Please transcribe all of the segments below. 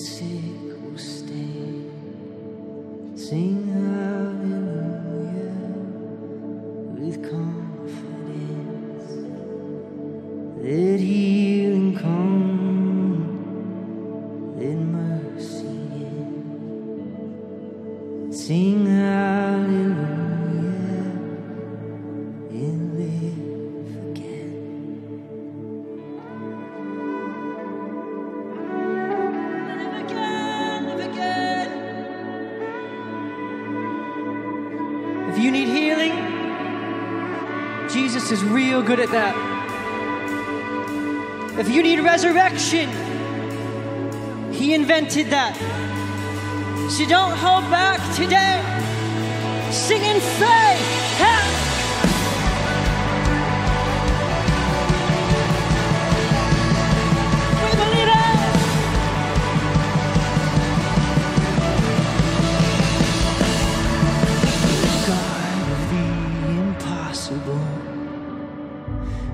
sick will stay. Sing hallelujah with confidence. Let healing come, let mercy in. Sing hallelujah and live again. If you need healing, Jesus is real good at that. If you need resurrection, He invented that. So don't hold back today. Sing in faith. Help.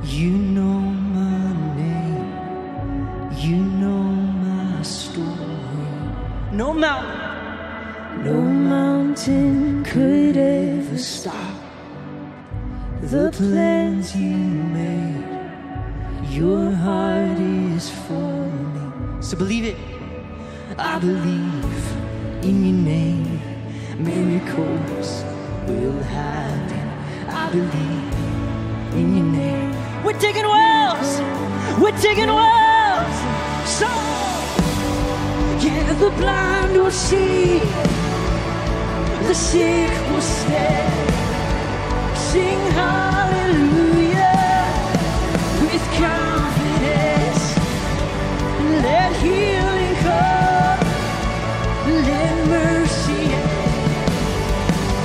You know my name, you know my story. No mountain, no mountain could ever stop the plans you made. Your heart is for me, so believe it. I believe in your name, miracles will happen. I believe in your name. We're digging wells. We're digging wells. So, yeah, the blind will see, the sick will stand. Sing hallelujah with confidence. Let healing come. Let mercy in.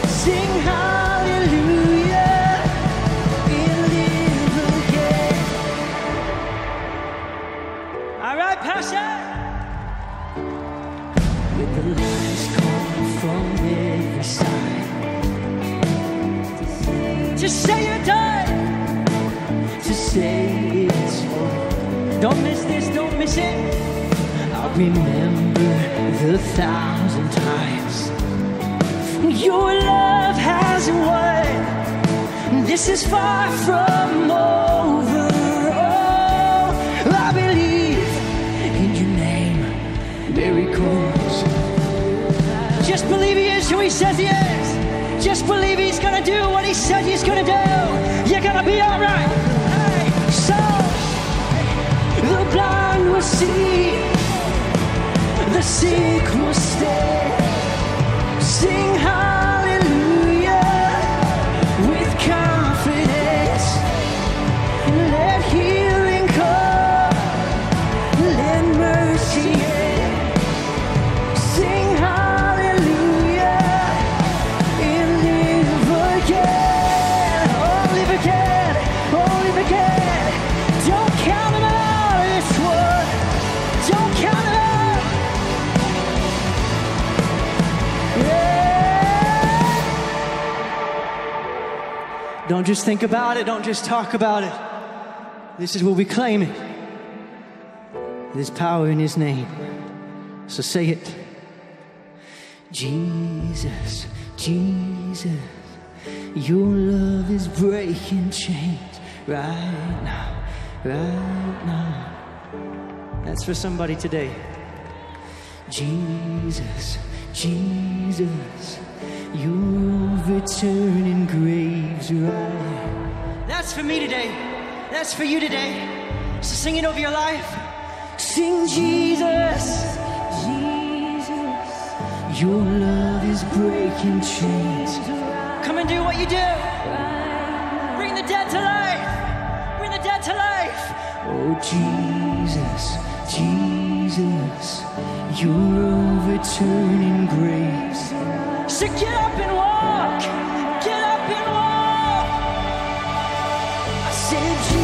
Sing hallelujah. Passion. With the lights coming from every side, to say you're done, to say it's over. Don't miss this, don't miss it. I'll remember the 1,000 times your love hasn't won. This is far from over. Oh, I believe miracles. Just believe He is who He says He is. Just believe He's gonna do what He said He's gonna do. You're gonna be alright. Hey. So the blind will see, the sick will stay. Sing hallelujah with confidence. Let healing come. Let mercy in. Don't just think about it, don't just talk about it. This is what we claim it. There's power in His name. So say it. Jesus, Jesus, your love is breaking chains right now, right now. That's for somebody today. Jesus, Jesus, you're overturning graves right. That's for me today. That's for you today. So sing it over your life. Sing Jesus, Jesus, your love is breaking chains. Come and do what you do. Bring the dead to life. Bring the dead to life. Oh Jesus, Jesus, you're overturning graves. So get up and walk. Get up and walk. I said,